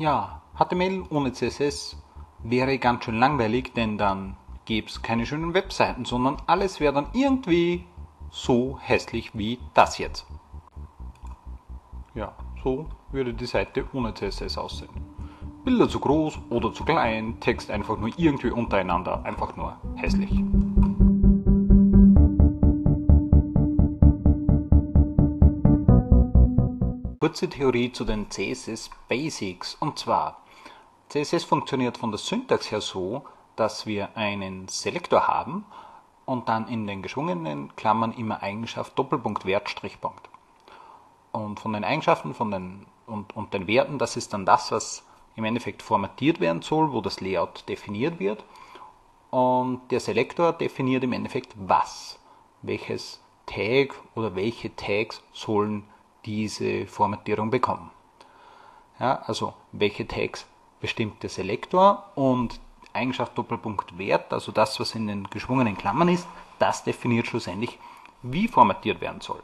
Ja, HTML ohne CSS wäre ganz schön langweilig, denn dann gäbe es keine schönen Webseiten, sondern alles wäre dann irgendwie so hässlich wie das jetzt. Ja, so würde die Seite ohne CSS aussehen. Bilder zu groß oder zu klein, Text einfach nur irgendwie untereinander, einfach nur hässlich. Kurze Theorie zu den CSS Basics, und zwar, CSS funktioniert von der Syntax her so, dass wir einen Selektor haben und dann in den geschwungenen Klammern immer Eigenschaft Doppelpunkt Wert Strichpunkt. Und von den Eigenschaften und den Werten, das ist dann das, was im Endeffekt formatiert werden soll, wo das Layout definiert wird. Und der Selektor definiert im Endeffekt was, welches Tag oder welche Tags sollen diese Formatierung bekommen. Ja, also welche Tags bestimmt der Selektor, und Eigenschaft Doppelpunkt Wert, also das, was in den geschwungenen Klammern ist, das definiert schlussendlich, wie formatiert werden soll.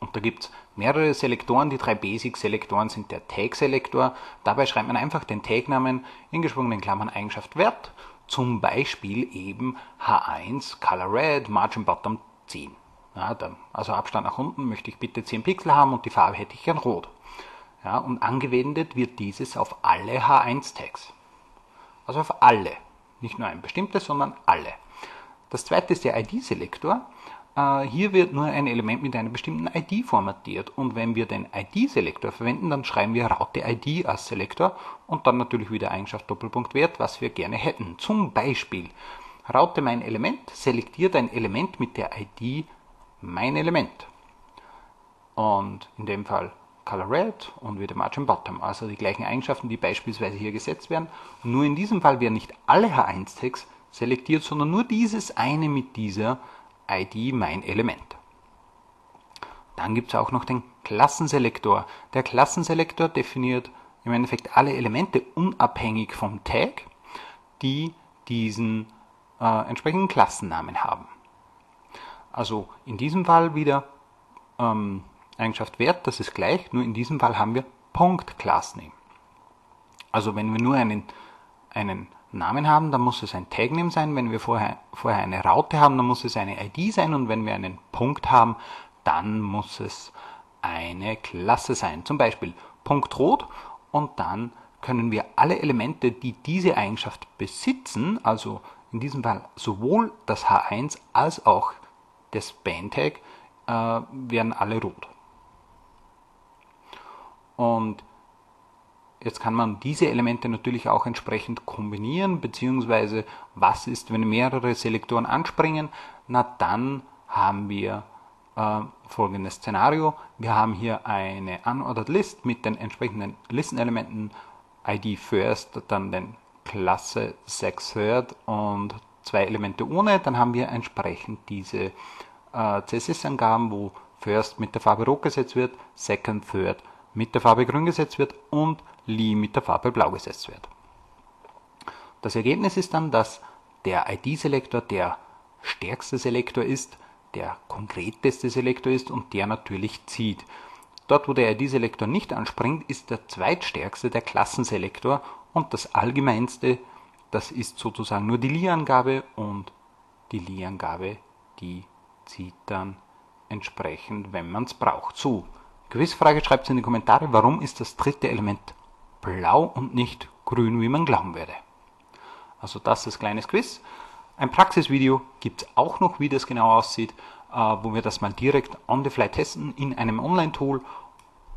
Und da gibt es mehrere Selektoren. Die drei Basic-Selektoren sind der Tag-Selektor. Dabei schreibt man einfach den Tagnamen in geschwungenen Klammern Eigenschaft Wert, zum Beispiel eben H1, Color Red, Margin Bottom 10. Ja, dann, also Abstand nach unten möchte ich bitte 10 Pixel haben und die Farbe hätte ich gern rot. Ja, und angewendet wird dieses auf alle H1-Tags. Also auf alle. Nicht nur ein bestimmtes, sondern alle. Das zweite ist der ID-Selektor. Hier wird nur ein Element mit einer bestimmten ID formatiert. Und wenn wir den ID-Selektor verwenden, dann schreiben wir Raute ID als Selektor und dann natürlich wieder Eigenschaft Doppelpunkt Wert, was wir gerne hätten. Zum Beispiel Raute mein Element selektiert ein Element mit der ID mein Element. Und in dem Fall Color Red und wieder Margin Bottom, also die gleichen Eigenschaften, die beispielsweise hier gesetzt werden. Nur in diesem Fall werden nicht alle H1-Tags selektiert, sondern nur dieses eine mit dieser ID mein Element. Dann gibt es auch noch den Klassenselektor. Der Klassenselektor definiert im Endeffekt alle Elemente unabhängig vom Tag, die diesen entsprechenden Klassennamen haben. Also in diesem Fall wieder Eigenschaft Wert, das ist gleich, nur in diesem Fall haben wir Punkt-Class-Name. Also wenn wir nur einen Namen haben, dann muss es ein Tag-Name sein, wenn wir vorher eine Raute haben, dann muss es eine ID sein, und wenn wir einen Punkt haben, dann muss es eine Klasse sein. Zum Beispiel Punkt Rot, und dann können wir alle Elemente, die diese Eigenschaft besitzen, also in diesem Fall sowohl das H1 als auch das Span-Tag, werden alle rot. Und jetzt kann man diese Elemente natürlich auch entsprechend kombinieren, beziehungsweise was ist, wenn mehrere Selektoren anspringen? Na, dann haben wir folgendes Szenario. Wir haben hier eine Unordered List mit den entsprechenden Listenelementen ID first, dann den Klasse 6/3 und zwei Elemente ohne. Dann haben wir entsprechend diese CSS-Angaben, wo first mit der Farbe rot gesetzt wird, second, third mit der Farbe grün gesetzt wird und Li mit der Farbe blau gesetzt wird. Das Ergebnis ist dann, dass der ID-Selektor der stärkste Selektor ist, der konkreteste Selektor ist und der natürlich zieht. Dort, wo der ID-Selektor nicht anspringt, ist der zweitstärkste der Klassenselektor, und das allgemeinste, das ist sozusagen nur die Li-Angabe, und die Li-Angabe, die zieht dann entsprechend, wenn man es braucht, zu. Quizfrage, schreibt es in die Kommentare, warum ist das dritte Element blau und nicht grün, wie man glauben würde. Also das ist ein kleines Quiz. Ein Praxisvideo gibt es auch noch, wie das genau aussieht, wo wir das mal direkt on the fly testen in einem Online-Tool,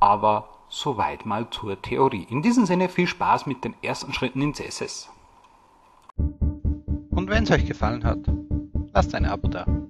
aber soweit mal zur Theorie. In diesem Sinne viel Spaß mit den ersten Schritten in CSS. Und wenn es euch gefallen hat, lasst ein Abo da.